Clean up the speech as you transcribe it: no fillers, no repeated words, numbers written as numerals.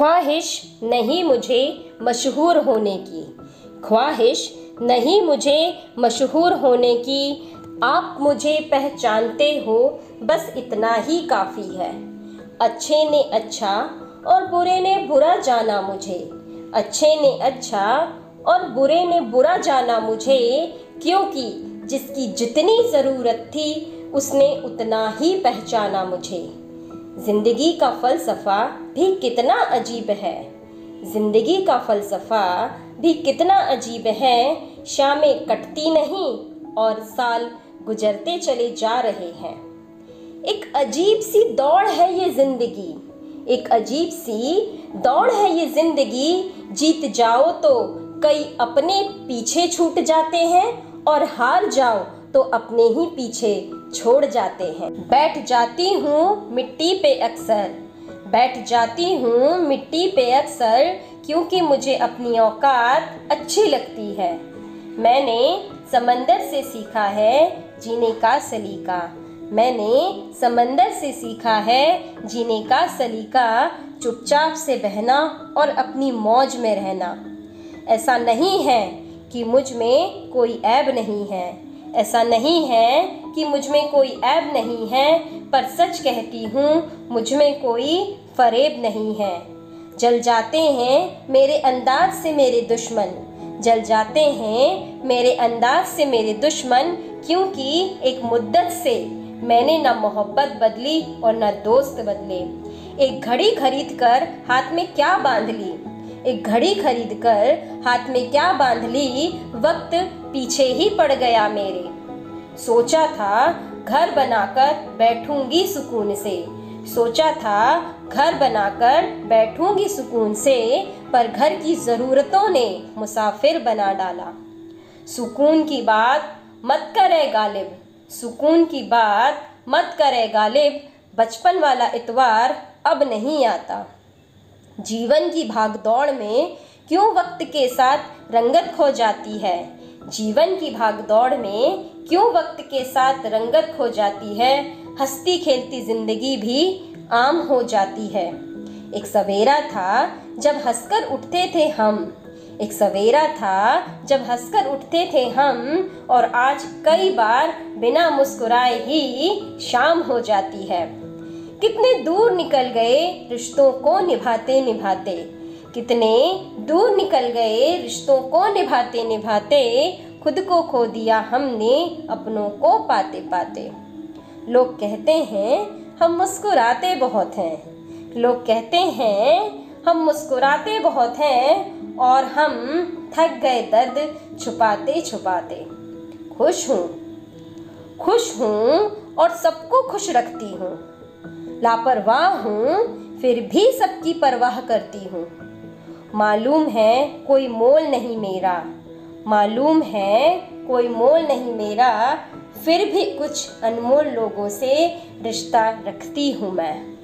ख्वाहिश नहीं मुझे मशहूर होने की, ख्वाहिश नहीं मुझे मशहूर होने की, आप मुझे पहचानते हो बस इतना ही काफ़ी है। अच्छे ने अच्छा और बुरे ने बुरा जाना मुझे, अच्छे ने अच्छा और बुरे ने बुरा जाना मुझे, क्योंकि जिसकी जितनी ज़रूरत थी उसने उतना ही पहचाना मुझे। ज़िंदगी का फ़लसफ़ा भी कितना अजीब है, ज़िंदगी का फ़लसफ़ा भी कितना अजीब है। शामें कटती नहीं और साल गुजरते चले जा रहे हैं। एक अजीब सी दौड़ है ये ज़िंदगी, एक अजीब सी दौड़ है ये ज़िंदगी। जीत जाओ तो कई अपने पीछे छूट जाते हैं और हार जाओ तो अपने ही पीछे छोड़ जाते हैं। बैठ जाती हूँ मिट्टी पे अक्सर, बैठ जाती हूँ मिट्टी पे अक्सर, क्योंकि मुझे अपनी औकात अच्छी लगती है। मैंने समंदर से सीखा है जीने का सलीका, मैंने समंदर से सीखा है जीने का सलीका, चुपचाप से बहना और अपनी मौज में रहना। ऐसा नहीं है कि मुझ में कोई ऐब नहीं है, ऐसा नहीं है कि मुझ में कोई ऐब नहीं है, पर सच कहती हूँ मुझ में कोई फरेब नहीं है। जल जाते हैं मेरे अंदाज से मेरे दुश्मन, जल जाते हैं मेरे अंदाज से मेरे दुश्मन, क्योंकि एक मुद्दत से मैंने ना मोहब्बत बदली और ना दोस्त बदले। एक घड़ी खरीद कर हाथ में क्या बांध ली, एक घड़ी खरीद कर हाथ में क्या बांध ली, वक्त पीछे ही पड़ गया मेरे। सोचा था घर बनाकर बैठूंगी सुकून से, सोचा था घर बनाकर बैठूंगी सुकून से, पर घर की ज़रूरतों ने मुसाफिर बना डाला। सुकून की बात मत करे गालिब, सुकून की बात मत करे गालिब, बचपन वाला इतवार अब नहीं आता। जीवन की भागदौड़ में क्यों वक्त के साथ रंगत खो जाती है, जीवन की भागदौड़ में क्यों वक्त के साथ रंगत खो जाती है। हंसती खेलती जिंदगी भी आम हो जाती है। एक सवेरा था जब हंसकर उठते थे हम, एक सवेरा था जब हंसकर उठते थे हम, और आज कई बार बिना मुस्कुराए ही शाम हो जाती है। कितने दूर निकल गए रिश्तों को निभाते निभाते, कितने दूर निकल गए रिश्तों को निभाते निभाते, खुद को खो दिया हमने अपनों को पाते पाते। लोग कहते हैं हम मुस्कुराते बहुत हैं, लोग कहते हैं हम मुस्कुराते बहुत हैं, और हम थक गए दर्द छुपाते छुपाते। खुश हूँ, खुश हूँ और सबको खुश रखती हूँ। लापरवाह हूँ फिर भी सबकी परवाह करती हूँ। मालूम है कोई मोल नहीं मेरा, मालूम है कोई मोल नहीं मेरा, फिर भी कुछ अनमोल लोगों से रिश्ता रखती हूँ मैं।